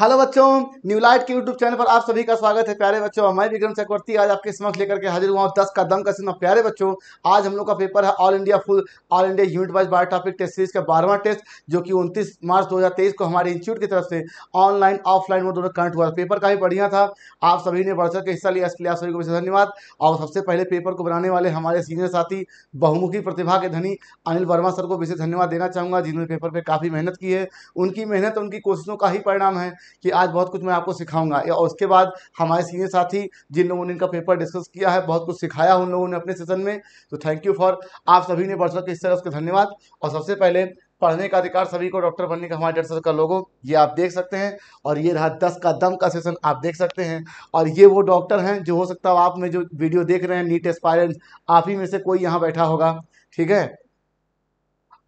Hello बच्चों, new light के YouTube channel पर आप सभी का स्वागत है। प्यारे बच्चों, मैं विक्रम चकवर्ती आज आपके समक्ष लेकर के हाजिर हुआ हूँ 10 का दम का सीमा। प्यारे बच्चों, आज हम लोग का पेपर है all India unit wise bio topic test series का 12वां टेस्ट, जो कि 29 मार्च 2023 को हमारे इंस्टीट्यूट की तरफ से ऑनलाइन ऑफलाइन वो दोनों करंट हुआ। पेपर काफ़ी बढ़िया था, आप सभी ने बढ़ चढ़ के हिस्सा लिया, इसके लिए आप सभी को विशेष धन्यवाद। और सबसे पहले पेपर को बनाने वाले हमारे सीनियर साथी, बहुमुखी प्रतिभा के धनी अनिल वर्मा सर को विशेष धन्यवाद देना चाहूँगा, जिन्होंने पेपर पर काफ़ी मेहनत की है। उनकी मेहनत, उनकी कोशिशों का ही परिणाम है कि आज बहुत कुछ मैं आपको सिखाऊंगा। और उसके बाद हमारे सीनियर साथी, जिन लोगों ने इनका पेपर डिस्कस किया है, बहुत कुछ सिखाया उन लोगों ने अपने सेशन में, तो थैंक यू फॉर आप सभी ने बढ़कर इस तरह उसके धन्यवाद। और सबसे पहले पढ़ने का अधिकार सभी को, डॉक्टर बनने का हमारे डॉक्टर सर का लोगो ये आप देख सकते हैं। और ये रहा 10 का दम का सेशन, आप देख सकते हैं। और ये वो डॉक्टर हैं जो हो सकता है आप में जो वीडियो देख रहे हैं नीट एस्पायरेंट्स, आप ही में से कोई यहाँ बैठा होगा, ठीक है।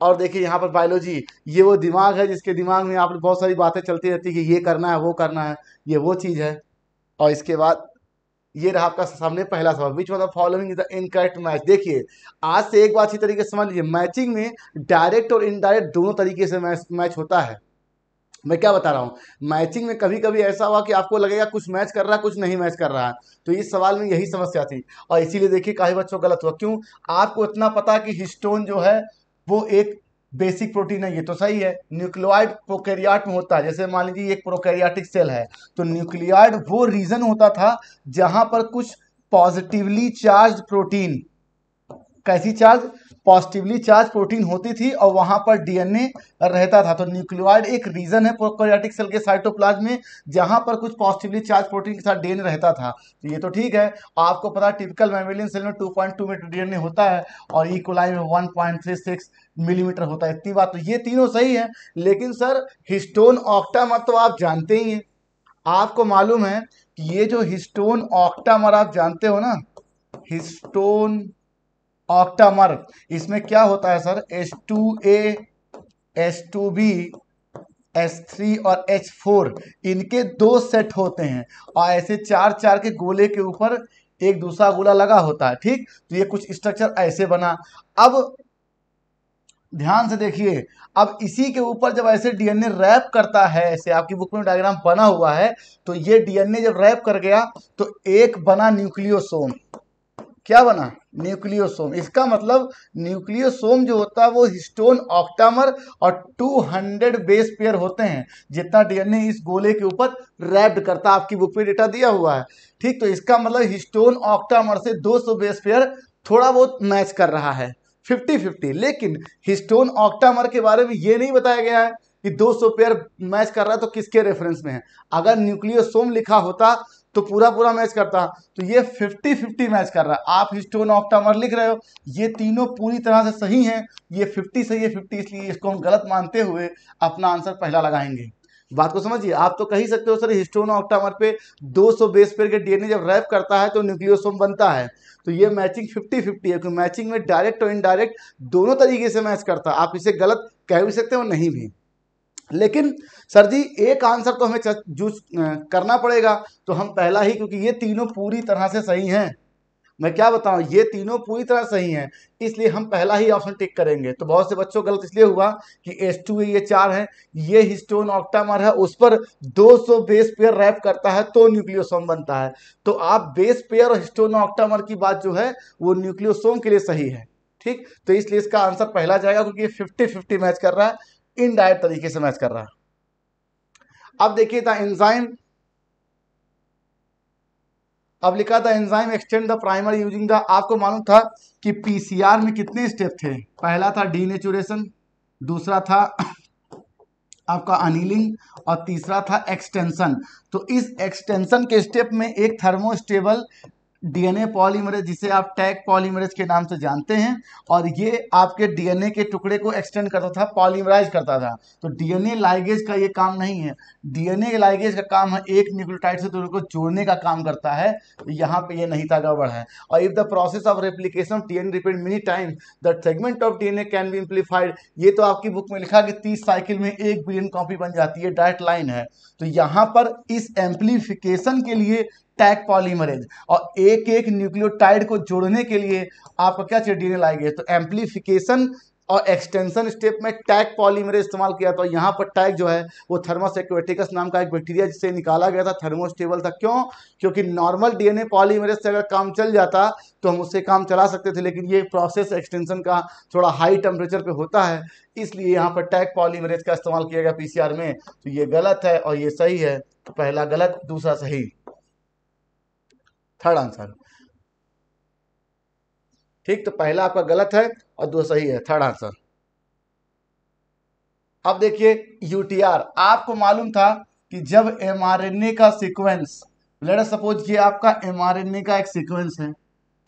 और देखिए यहाँ पर बायोलॉजी, ये वो दिमाग है जिसके दिमाग में आप बहुत सारी बातें चलती रहती है कि ये करना है, वो करना है, ये वो चीज़ है। और इसके बाद ये रहा आपका सामने पहला सवाल, which one of following is the incorrect match. देखिए, आज से एक बार अच्छी तरीके से समझ लीजिए, मैचिंग में डायरेक्ट और इनडायरेक्ट दोनों तरीके से मैच होता है। मैं क्या बता रहा हूँ, मैचिंग में कभी कभी ऐसा हुआ कि आपको लगेगा कुछ मैच कर रहा है, कुछ नहीं मैच कर रहा है, तो इस सवाल में यही समस्या थी। और इसीलिए देखिए काफ़ी बच्चों गलत हुआ, क्यों? आपको इतना पता कि हिस्टोन जो है वो एक बेसिक प्रोटीन है, ये तो सही है। न्यूक्लियोइड प्रोकैरियोट में होता है, जैसे मान लीजिए एक प्रोकैरियोटिक सेल है, तो न्यूक्लियोइड वो रीजन होता था जहां पर कुछ पॉजिटिवली चार्ज प्रोटीन, कैसी चार्ज, पॉजिटिवली चार्ज प्रोटीन होती थी और वहां पर डीएनए रहता था। तो न्यूक्लियोइड एक रीजन है प्रोकैरियोटिक सेल के साइटोप्लाज्म में जहां पर कुछ पॉजिटिवली चार्ज प्रोटीन के साथ डीएनए रहता था, तो ये तो ठीक है। आपको पता टिपिकल मैमेलियन सेल में 2.2 मीटर डीएनए होता है और ई कोलाई में 1.36 मिलीमीटर होता है, इतनी बात तो ये तीनों सही है। लेकिन सर हिस्टोन ऑक्टामर तो आप जानते ही हैं, आपको मालूम है कि ये जो हिस्टोन ऑक्टामर आप जानते हो ना, हिस्टोन ऑक्टामर, इसमें क्या होता है सर, H2A, H2B, H3 और H4 इनके दो सेट होते हैं और ऐसे चार चार के गोले के ऊपर एक दूसरा गोला लगा होता है, ठीक। तो ये कुछ स्ट्रक्चर ऐसे बना। अब ध्यान से देखिए, अब इसी के ऊपर जब ऐसे डीएनए रैप करता है, ऐसे आपकी बुक में डायग्राम बना हुआ है, तो ये डीएनए जब रैप कर गया तो एक बना न्यूक्लियोसोम। क्या बना? न्यूक्लियोसोम। इसका मतलब न्यूक्लियोसोम जो होता है वो हिस्टोन ऑक्टामर और 200 बेस पेयर होते हैं, जितना डीएनए इस गोले के ऊपर रैप्ड करता है, आपकी बुक पे डेटा दिया हुआ है, ठीक। तो इसका मतलब हिस्टोन ऑक्टामर से 200 बेस पेयर थोड़ा बहुत मैच कर रहा है, 50-50। लेकिन हिस्टोन ऑक्टामर के बारे में ये नहीं बताया गया है कि 200 पेयर मैच कर रहा है तो किसके रेफरेंस में है। अगर न्यूक्लियोसोम लिखा होता तो पूरा पूरा मैच करता, तो ये 50-50 मैच कर रहा है। आप हिस्टोन ऑक्टामर लिख रहे हो, ये तीनों पूरी तरह से सही हैं, ये 50 सही है, 50, इसलिए इसको हम गलत मानते हुए अपना आंसर पहला लगाएंगे। बात को समझिए, आप तो कह सकते हो सर हिस्टोन ऑक्टामर पे 200 बेस पेयर के डीएनए जब रैप करता है तो न्यूक्लियोसोम बनता है, तो ये मैचिंग 50-50 है, क्योंकि मैचिंग में डायरेक्ट और इनडायरेक्ट दोनों तरीके से मैच करता है। आप इसे गलत कह भी सकते हो, नहीं भी। लेकिन सर जी एक आंसर तो हमें चूज करना पड़ेगा, तो हम पहला ही, क्योंकि ये तीनों पूरी तरह से सही हैं। मैं क्या बताऊं, ये तीनों पूरी तरह सही हैं, इसलिए हम पहला ही ऑप्शन टिक करेंगे। तो बहुत से बच्चों गलत इसलिए हुआ कि H2 ये चार है, ये हिस्टोन ऑक्टामर है, उस पर 200 बेस पेयर रैप करता है तो न्यूक्लियोसोम बनता है। तो आप बेस पेयर और हिस्टोन ऑक्टामर की बात जो है वो न्यूक्लियोसोम के लिए सही है, ठीक। तो इसलिए इसका आंसर पहला जाएगा, क्योंकि ये 50-50 मैच कर रहा है, इनडायरेक्ट तरीके से मैच कर रहा है। अब देखिए था एंजाइम, अब लिखा था enzyme extend the primer using the, आपको मालूम था कि पीसीआर में कितने स्टेप थे। पहला था डीनेचुरेशन, दूसरा था आपका अनिलिंग और तीसरा था एक्सटेंशन। तो इस एक्सटेंशन के स्टेप में एक थर्मोस्टेबल डीएनए पॉलीमरेज, जिसे आप टैक पॉलीमरेज के नाम से जानते हैं, और ये आपके डीएनए के टुकड़े को एक्सटेंड करता था, पॉलीमराइज करता था। तो डीएनए लाइगेज का ये काम नहीं है, डीएनए लाइगेज का काम है एक न्यूक्लियोटाइड से दूसरे को जोड़ने का काम करता है, तो यहाँ पे ये नहीं था, गड़बड़ है। और if the process of replication of DNA repeat many time that segment of DNA can be amplified, ये तो आपकी बुक में लिखा कि 30 साइकिल में 1 बिलियन कॉपी बन जाती है, डायरेक्ट लाइन है। तो यहाँ पर इस एम्प्लीफिकेशन के लिए टैग पॉलीमरेज और एक एक न्यूक्लियोटाइड को जोड़ने के लिए आपको क्या चाहिए, डीएनए लाइगेज। तो एम्प्लीफिकेशन और एक्सटेंशन स्टेप में टैक पॉलीमरेज इस्तेमाल किया था। यहाँ पर टैक जो है वो थर्मस एक्वेटिकस नाम का एक बैक्टीरिया जिससे निकाला गया था, थर्मोस्टेबल था। क्यों? क्योंकि नॉर्मल डीएनए पॉलीमरेज से अगर काम चल जाता तो हम उससे काम चला सकते थे, लेकिन ये प्रोसेस एक्सटेंशन का थोड़ा हाई टेम्परेचर पे होता है, इसलिए यहाँ पर टैक पॉलीमरेज का इस्तेमाल किया गया पीसीआर में। तो ये गलत है और ये सही है, पहला गलत दूसरा सही, थर्ड आंसर। ठीक, तो पहला आपका गलत है और दो सही है, थर्ड आंसर। अब देखिए यूटीआर, आपको मालूम था कि जब एमआरएनए का सीक्वेंस, लेट अस सपोज ये आपका एमआरएनए का एक सीक्वेंस है,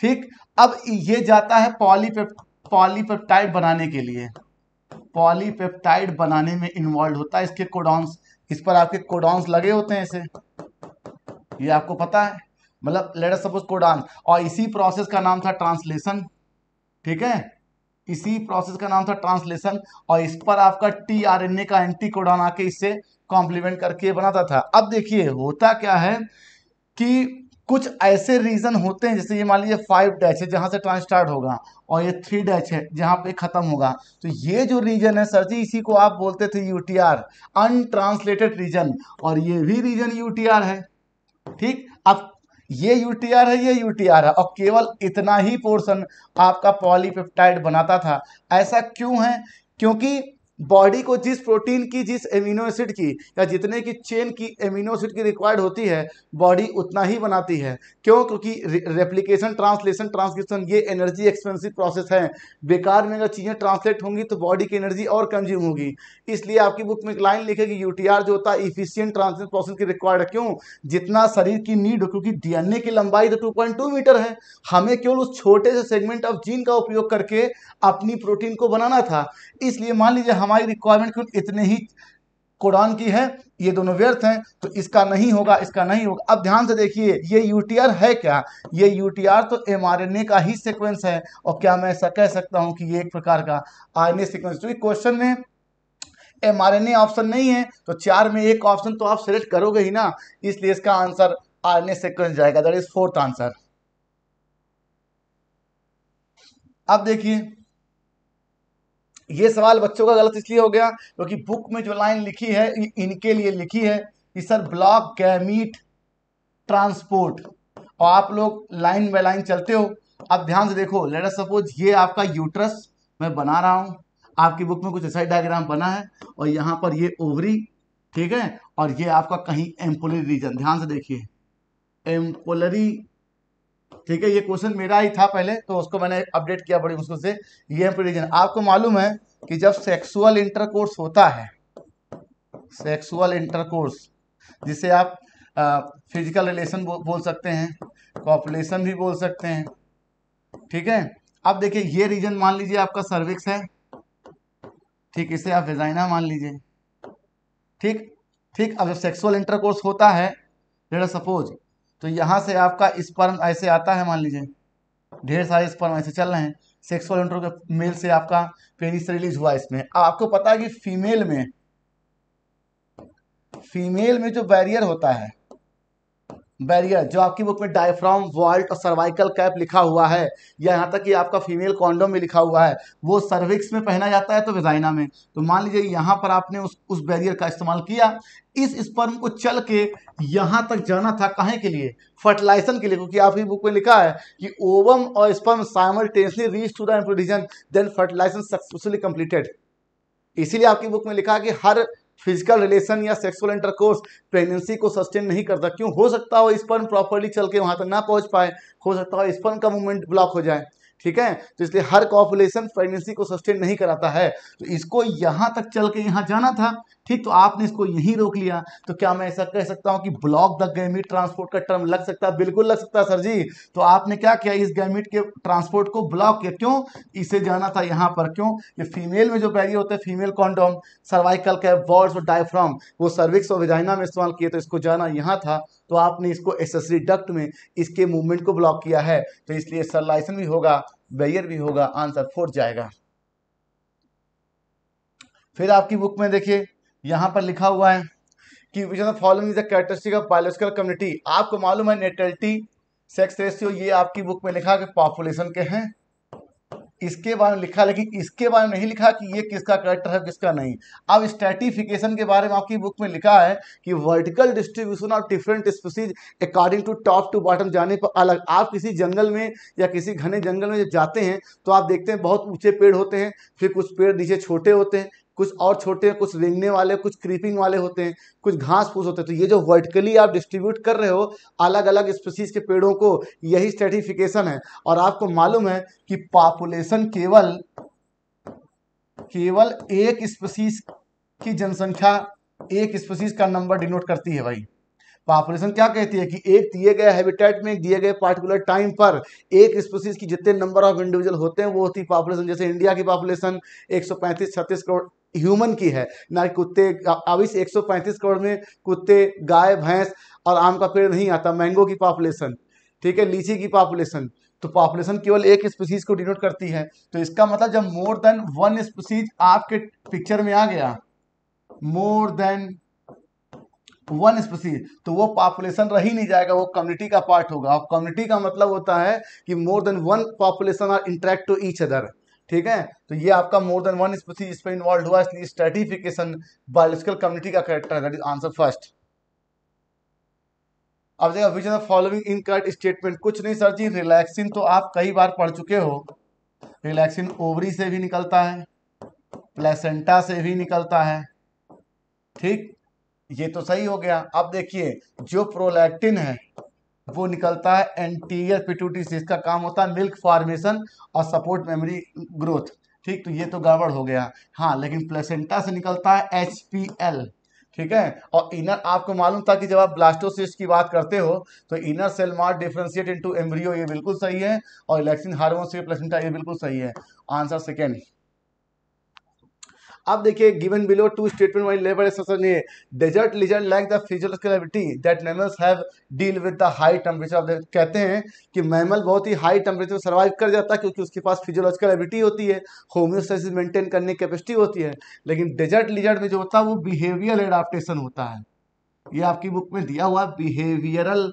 ठीक, अब ये जाता है पॉलीपेप्टाइड बनाने के लिए, पॉलीपेप्टाइड बनाने में इन्वॉल्व होता है। इसके कोडॉन्स, इस पर आपके कोडॉन्स लगे होते हैं, ऐसे, ये आपको पता है, मतलब लेट अस सपोज कोडॉन, और इसी प्रोसेस का नाम था ट्रांसलेशन। ठीक है, इसी प्रोसेस का नाम था ट्रांसलेशन, और इस पर आपका टीआरएनए का एंटी कोडॉन आके इससे कॉम्प्लीमेंट करके बनाता था। अब देखिए होता क्या है कि कुछ ऐसे रीजन होते हैं, जैसे ये मान लीजिए 5' है जहाँ से ट्रांस स्टार्ट होगा, और ये 3' है जहाँ पे खत्म होगा। तो ये जो रीजन है सर जी, इसी को आप बोलते थे यूटीआर, अनट्रांसलेटेड रीजन, और ये भी रीजन यूटीआर है। ठीक, अब ये यूटीआर है, ये यूटीआर है, और केवल इतना ही पोर्शन आपका पॉलीपेप्टाइड बनाता था। ऐसा क्यों है? क्योंकि बॉडी को जिस प्रोटीन की, जिस एमिनो एसिड की, या जितने की चेन की एमिनो एसिड की रिक्वायर्ड होती है, बॉडी उतना ही बनाती है। क्यों? क्योंकि रेप्लिकेशन, ट्रांसलेशन, ट्रांसक्रिप्शन, ये एनर्जी एक्सपेंसिव प्रोसेस है। बेकार में अगर चीज़ें ट्रांसलेट होंगी तो बॉडी की एनर्जी और कंज्यूम होगी। इसलिए आपकी बुक में एक लाइन लिखे कि यूटीआर जो होता है इफिशियंट ट्रांसलेशन प्रोसेस की रिक्वायर्ड है। क्यों? जितना शरीर की नीड हो, क्योंकि डीएनए की लंबाई तो 2.2 मीटर है, हमें केवल उस छोटे से सेगमेंट ऑफ जीन का उपयोग करके अपनी प्रोटीन को बनाना था। इसलिए मान लीजिए हमारी रिक्वायरमेंट कुल इतने ही कोडॉन की है, ये दोनों व्यर्थ हैं, तो इसका नहीं होगा, इसका नहीं होगा। अब ध्यान से देखिए, ये यूटीआर है क्या? ये यूटीआर तो एमआरएनए का ही सीक्वेंस है, और क्या मैं ऐसा कह सकता हूं कि ये एक प्रकार का आरएनए सीक्वेंस? तो क्वेश्चन में एमआरएनए ऑप्शन नहीं है, तो 4 में एक ऑप्शन तो आप सिलेक्ट करोगे ही ना, इसलिए इसका आंसर आरएनए सीक्वेंस जाएगा, दैट इज फोर्थ आंसर। अब देखिए ये सवाल बच्चों का गलत इसलिए हो गया क्योंकि बुक में जो लाइन लिखी है इनके लिए लिखी है कि सर ब्लॉक गैमीट ट्रांसपोर्ट, और आप लोग लाइन बाय लाइन चलते हो। अब ध्यान से देखो, लेट अस सपोज ये आपका यूट्रस मैं बना रहा हूँ, आपकी बुक में कुछ ऐसा डायग्राम बना है, और यहाँ पर ये ओवरी, ठीक है, और ये आपका कहीं एम्पोलरी रीजन। ध्यान से देखिए एम्पोलरी, ठीक है, ये क्वेश्चन मेरा ही था पहले, तो उसको मैंने अपडेट किया बड़ी मुश्किल से। ये एम्पोलरी, आपको मालूम है कि जब सेक्सुअल इंटरकोर्स होता है, सेक्सुअल इंटरकोर्स जिसे आप फिजिकल रिलेशन बोल सकते हैं, कॉपुलेशन भी बोल सकते हैं, ठीक है। अब देखिए ये रीजन मान लीजिए आपका सर्विक्स है, ठीक, इसे आप वेजाइना मान लीजिए, ठीक ठीक। अब जब सेक्सुअल इंटरकोर्स होता है लेट अस सपोज, तो यहाँ से आपका स्पर्म ऐसे आता है, मान लीजिए ढेर सारे स्पर्म ऐसे चल रहे हैं, सेक्सुअल इंटरकोर्स मेल से आपका पेनिस रिलीज हुआ इसमें। अब आपको पता है कि फीमेल में जो बैरियर होता है, बैरियर जो आपकी बुक में डायफ्राम, वॉल्ट और सर्वाइकल कैप लिखा हुआ है, या यहाँ तक कि आपका फीमेल कॉन्डोम में लिखा हुआ है, वो सर्विक्स में पहना जाता है तो वेजाइना में। तो मान लीजिए यहाँ पर आपने उस बैरियर का इस्तेमाल किया, इस स्पर्म को चल के यहाँ तक जाना था, कहे के लिए? फर्टिलाइजेशन के लिए, क्योंकि आपकी बुक में लिखा है कि ओवम और sperm simultaneously reach to the एम्प्लोइजन then fertilisation successfully completed. इसीलिए आपकी बुक में लिखा है कि हर फिजिकल रिलेशन या सेक्सुअल इंटरकोर्स प्रेगनेंसी को सस्टेन नहीं करता। क्यों? हो सकता हो स्पर्म प्रॉपर्ली चल के वहाँ तक ना पहुँच पाए, हो सकता हो स्पर्म का मूवमेंट ब्लॉक हो जाए, ठीक है। तो इसलिए हर कॉपुलेशन प्रेगनेंसी को सस्टेन नहीं कराता है, तो इसको यहाँ तक चल के यहाँ जाना था, ठीक, तो आपने इसको यहीं रोक लिया। तो क्या मैं ऐसा कह सकता हूँ कि ब्लॉक द गैमीट ट्रांसपोर्ट का टर्म लग सकता है? बिल्कुल लग सकता है सर जी। तो आपने क्या किया, इस गैमीट के ट्रांसपोर्ट को ब्लॉक किया। क्यों? इसे जाना था यहाँ पर। क्यों? ये फीमेल में जो बैरियर होता है, female condom, cervical cap, vaults और डायफ्राम, वो सर्विक्स और वेजाइना में इस्तेमाल किए, तो इसको जाना यहाँ था, तो आपने इसको एक्सेसरी डक्ट में इसके मूवमेंट को ब्लॉक किया है, तो इसलिए सर्लाइसन भी होगा, बैरियर भी होगा, आंसर 4 जाएगा। फिर आपकी बुक में देखिए यहाँ पर लिखा हुआ है कि which of the following is the characteristic of biological community. आपको मालूम है नेटलिटी, सेक्स रेशियो, ये आपकी बुक में लिखा कि पॉपुलेशन के हैं, इसके बारे में लिखा, लेकिन इसके बारे में नहीं लिखा कि ये किसका करेक्टर है किसका नहीं। अब स्ट्रैटिफिकेशन के बारे में आपकी बुक में लिखा है कि vertical distribution of different species according to top to bottom जाने पर अलग। आप किसी जंगल में या किसी घने जंगल में जब जाते हैं तो आप देखते हैं बहुत ऊंचे पेड़ होते हैं, फिर कुछ पेड़ नीचे छोटे होते हैं, कुछ और छोटे, कुछ रेंगने वाले, कुछ क्रीपिंग वाले होते हैं, कुछ घास फूस होते हैं। तो ये जो वर्टिकली आप डिस्ट्रीब्यूट कर रहे हो अलग अलग स्पीसीज के पेड़ों को, यही स्ट्रैटिफिकेशन है। और आपको मालूम है कि पॉपुलेशन केवल एक स्पीसीज की जनसंख्या एक स्पीसीज का नंबर डिनोट करती है। भाई पॉपुलेशन क्या कहती है कि एक दिए गए हैबिटेट में दिए गए पार्टिकुलर टाइम पर एक स्पीसीज की जितने नंबर ऑफ इंडिविजुअल होते हैं वो होती है पॉपुलेशन। जैसे इंडिया की पॉपुलेशन 135-36 करोड़ ह्यूमन की है, ना कि कुत्ते। अब इस 135 करोड़ में कुत्ते, गाय, भैंस और आम का पेड़ नहीं आता। मैंगो की पॉपुलेशन, ठीक है, लीची की पॉपुलेशन। तो पॉपुलेशन केवल एक स्पीसीज को डिनोट करती है। तो इसका मतलब जब मोर देन वन स्पीसीज आपके पिक्चर में आ गया, मोर देन वन स्पीसीज, तो वो पॉपुलेशन रही नहीं जाएगा, वो कम्युनिटी का पार्ट होगा। और कम्युनिटी का मतलब होता है कि more than one population are interact to each other, ठीक है। तो ये आपका मोर देन वन स्पीसीज इस पर इन्वॉल्व हुआ, इसलिए स्ट्रैटिफिकेशन बायोलॉजिकल कम्युनिटी का कैरेक्टर है। That is answer first. अब देखिए which of the following incorrect statement. कुछ नहीं सर जी, रिलैक्सिन तो आप कई बार पढ़ चुके हो। रिलैक्सिन ओवरी से भी निकलता है, प्लेसेंटा से भी निकलता है, ठीक, ये तो सही हो गया। अब देखिए जो प्रोलैक्टिन है वो निकलता है एंटीरियर पिट्यूटरी से, इसका काम होता है मिल्क फॉर्मेशन और सपोर्ट मेमोरी ग्रोथ, ठीक, तो ये तो गड़बड़ हो गया। हाँ, लेकिन प्लेसेंटा से निकलता है HPL, ठीक है। और इनर आपको मालूम था कि जब आप ब्लास्टोसिस्ट की बात करते हो तो इनर सेल मार्ट डिफ्रेंशिएट इनटू एम्ब्रियो, ये बिल्कुल सही है। और रिलैक्सिन हार्मोन से प्लेसेंटा, ये बिल्कुल सही है। Answer second. अब देखिए given below two statement wise labour association ने desert lizard like the physiological ability that mammals have deal with the high temperature. कहते हैं कि मैमल बहुत ही हाई टेंपरेचर सर्वाइव कर जाता है क्योंकि उसके पास फिजियोलॉजिकल एबिलिटी होती है, होम्योस्टेसिस मेंटेन करने की कैपेसिटी होती है। लेकिन डेजर्ट लिजर्ड में जो होता है वो बिहेवियरल एडाप्टेशन होता है। ये आपकी बुक में दिया हुआ बिहेवियरल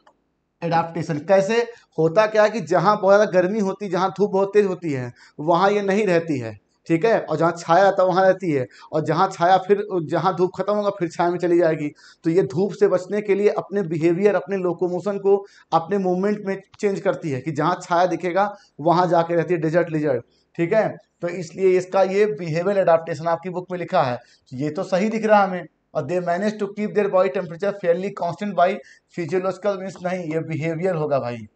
एडाप्टेशन। कैसे होता क्या है कि जहाँ बहुत ज़्यादा गर्मी होती है, जहाँ धूप बहुत तेज होती है वहाँ ये नहीं रहती है, ठीक है, और जहाँ छाया रहता है वहाँ रहती है। और जहाँ छाया, फिर जहाँ धूप खत्म होगा फिर छाया में चली जाएगी। तो ये धूप से बचने के लिए अपने बिहेवियर, अपने लोकोमोशन को, अपने मूवमेंट में चेंज करती है कि जहाँ छाया दिखेगा वहाँ जाके रहती है डेजर्ट लिजर्ड, ठीक है। तो इसलिए इसका ये बिहेवियर एडाप्टेशन आपकी बुक में लिखा है, ये तो सही दिख रहा है हमें। और they manage to keep their body temperature fairly constant by physiological means, नहीं, ये बिहेवियर होगा भाई,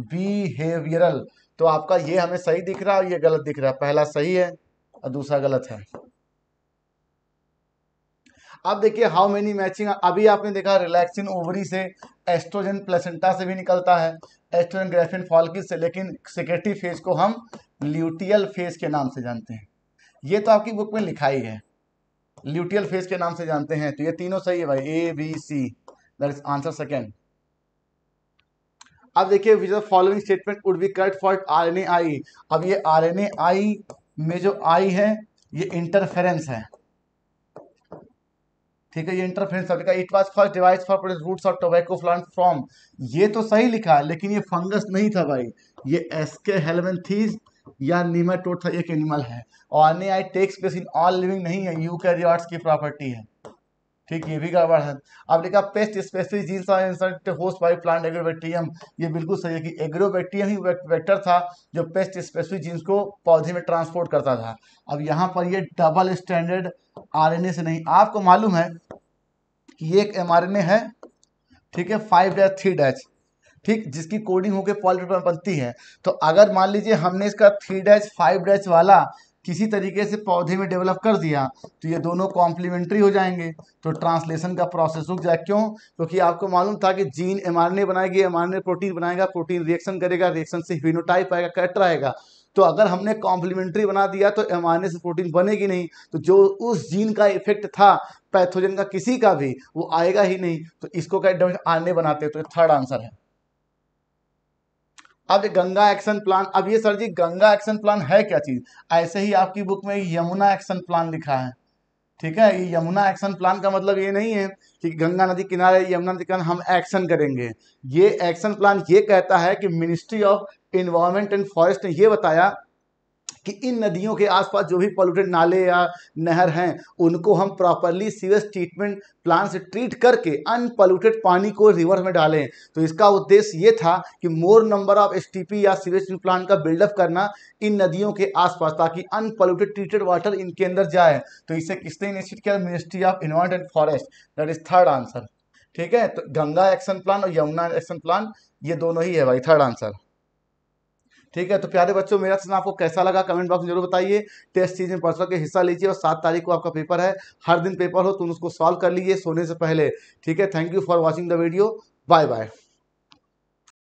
बिहेवियरल। तो आपका ये हमें सही दिख रहा है और ये गलत दिख रहा है। पहला सही है और दूसरा गलत है। अब देखिए हाउ मेनी मैचिंग। अभी आपने देखा रिलैक्सिन ओवरी से, एस्ट्रोजन प्लेसेंटा से भी निकलता है, एस्ट्रोजन ग्रेफिन फॉलिकल से, लेकिन सिक्रेटरी फेज को हम ल्यूटियल फेज के नाम से जानते हैं। ये तो आपकी बुक में लिखा ही है, ल्यूटियल फेज के नाम से जानते हैं। तो ये तीनों सही है भाई, A, B, C, that is answer second. अब देखिए which of the following statement would be correct for RNAi। अब ये RNAi में जो आई है ये इंटरफेरेंस है, ठीक है, ये इंटरफेरेंस है। लिखा it was first device for produce roots of tobacco plant from, ये तो सही लिखा है, लेकिन ये फंगस नहीं था भाई, ये एसके हेलमेंथीज या नेमाटोड था, एक एनिमल है। और RNAi takes place in all living नहीं है, यूकैरियोट्स की प्रॉपर्टी है, ठीक, ये भी गड़बड़ है। अब लिखा pest specific genes are inserted host by plant agrobacterium, ये बिल्कुल सही है कि एग्रोबैक्टीरियम ही वेक्टर था जो पेस्ट स्पेसिफिक जीन्स को पौधे में ट्रांसपोर्ट करता था। अब यहाँ पर ये डबल स्टैंडर्ड RNA से नहीं, आपको मालूम है कि एक mRNA है, ठीक है, 5'3', ठीक, जिसकी कोडिंग होकर पॉलीपेप्टाइड में बनती है। तो अगर मान लीजिए हमने इसका 3', 5' वाला किसी तरीके से पौधे में डेवलप कर दिया तो ये दोनों कॉम्प्लीमेंट्री हो जाएंगे, तो ट्रांसलेशन का प्रोसेस रुक जाए। क्यों? क्योंकि आपको मालूम था कि जीन mRNA बनाएगी, mRNA प्रोटीन बनाएगा, प्रोटीन रिएक्शन करेगा, रिएक्शन से फिनोटाइप आएगा, कैरेक्टर आएगा। तो अगर हमने कॉम्प्लीमेंट्री बना दिया तो mRNA से प्रोटीन बनेगी नहीं, तो जो उस जीन का इफेक्ट था पैथोजन का किसी का भी वो आएगा ही नहीं, तो इसको क्या RNA बनाते हैं। तो थर्ड आंसर है। अब गंगा एक्शन प्लान। अब ये sir ji Ganga action plan है क्या चीज? ऐसे ही आपकी बुक में यमुना एक्शन प्लान लिखा है, ठीक है। ये यमुना एक्शन प्लान का मतलब ये नहीं है कि गंगा नदी किनारे, यमुना नदी किनारे हम एक्शन करेंगे। ये एक्शन प्लान ये कहता है कि ministry of environment and forest ने ये बताया कि इन नदियों के आसपास जो भी पॉल्यूटेड नाले या नहर हैं उनको हम प्रॉपरली सीवेज ट्रीटमेंट प्लान से ट्रीट करके अनपॉल्यूटेड पानी को रिवर में डालें। तो इसका उद्देश्य ये था कि मोर नंबर ऑफ एसटीपी या सीवेज ट्रीटमेंट प्लान का बिल्डअप करना इन नदियों के आसपास, ताकि अनपॉल्यूटेड ट्रीटेड वाटर इनके अंदर जाए। तो इसे किसने इनिशिएट किया? Ministry of environment and forest. That is third answer. ठीक है, तो गंगा एक्शन प्लान और यमुना एक्शन प्लान ये दोनों ही है भाई, थर्ड आंसर। ठीक है, तो प्यारे बच्चों मेरा सेशन आपको कैसा लगा कमेंट बॉक्स में जरूर बताइए। टेस्ट सीरीज में परसों के हिस्सा लीजिए और 7 तारीख को आपका पेपर है। हर दिन पेपर हो तो उसको सॉल्व कर लीजिए सोने से पहले। ठीक है, thank you for watching the video, bye bye.